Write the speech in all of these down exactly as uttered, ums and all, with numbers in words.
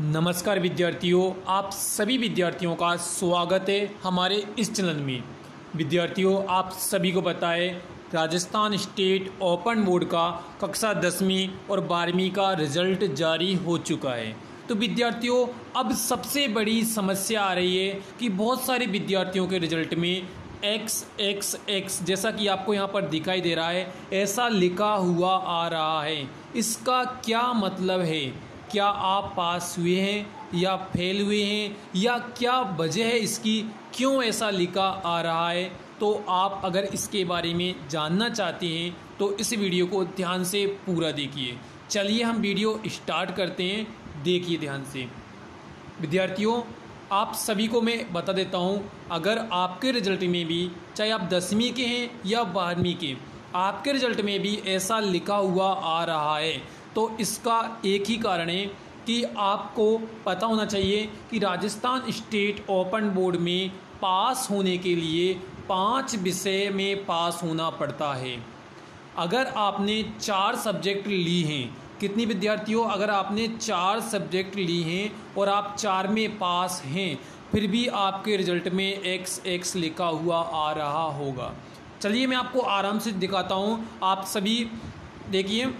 नमस्कार विद्यार्थियों, आप सभी विद्यार्थियों का स्वागत है हमारे इस चैनल में। विद्यार्थियों, आप सभी को पता है राजस्थान स्टेट ओपन बोर्ड का कक्षा दसवीं और बारहवीं का रिजल्ट जारी हो चुका है। तो विद्यार्थियों, अब सबसे बड़ी समस्या आ रही है कि बहुत सारे विद्यार्थियों के रिजल्ट में एक्स एक्स एक्स जैसा कि आपको यहाँ पर दिखाई दे रहा है, ऐसा लिखा हुआ आ रहा है। इसका क्या मतलब है? क्या आप पास हुए हैं या फेल हुए हैं, या क्या वजह है इसकी, क्यों ऐसा लिखा आ रहा है? तो आप अगर इसके बारे में जानना चाहते हैं तो इस वीडियो को ध्यान से पूरा देखिए। चलिए हम वीडियो स्टार्ट करते हैं, देखिए ध्यान से। विद्यार्थियों, आप सभी को मैं बता देता हूं, अगर आपके रिजल्ट में भी, चाहे आप दसवीं के हैं या बारहवीं के, आपके रिजल्ट में भी ऐसा लिखा हुआ आ रहा है तो इसका एक ही कारण है कि आपको पता होना चाहिए कि राजस्थान स्टेट ओपन बोर्ड में पास होने के लिए पाँच विषय में पास होना पड़ता है। अगर आपने चार सब्जेक्ट ली हैं, कितनी विद्यार्थियों, अगर आपने चार सब्जेक्ट ली हैं और आप चार में पास हैं, फिर भी आपके रिजल्ट में एक्स एक्स लिखा हुआ आ रहा होगा। चलिए मैं आपको आराम से दिखाता हूँ, आप सभी देखिए।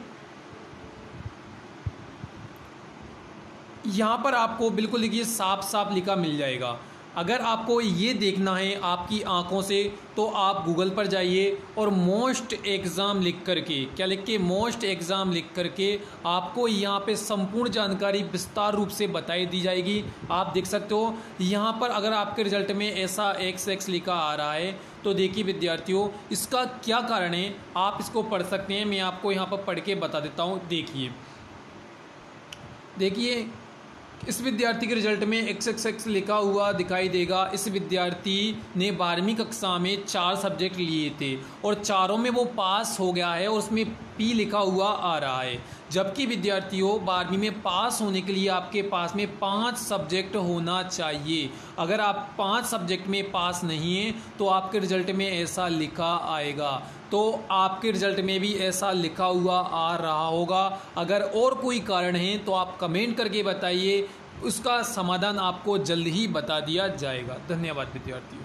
यहाँ पर आपको बिल्कुल देखिए साफ साफ लिखा मिल जाएगा। अगर आपको ये देखना है आपकी आंखों से तो आप गूगल पर जाइए और मोस्ट एग्ज़ाम लिख करके, क्या लिख के, मोस्ट एग्ज़ाम लिख करके आपको यहाँ पे संपूर्ण जानकारी विस्तार रूप से बताई दी जाएगी। आप देख सकते हो यहाँ पर अगर आपके रिजल्ट में ऐसा एक्स एक्स लिखा आ रहा है तो देखिए विद्यार्थियों, इसका क्या कारण है, आप इसको पढ़ सकते हैं। मैं आपको यहाँ पर पढ़ के बता देता हूँ, देखिए देखिए इस विद्यार्थी के रिजल्ट में एक्स एक्स एक्स लिखा हुआ दिखाई देगा। इस विद्यार्थी ने बारहवीं कक्षा में चार सब्जेक्ट लिए थे और चारों में वो पास हो गया है और उसमें पी लिखा हुआ आ रहा है। जबकि विद्यार्थियों, बारहवीं में पास होने के लिए आपके पास में पाँच सब्जेक्ट होना चाहिए। अगर आप पाँच सब्जेक्ट में पास नहीं हैं तो आपके रिजल्ट में ऐसा लिखा आएगा। तो आपके रिजल्ट में भी ऐसा लिखा हुआ आ रहा होगा। अगर और कोई कारण है तो आप कमेंट करके बताइए, उसका समाधान आपको जल्द ही बता दिया जाएगा। धन्यवाद विद्यार्थियों।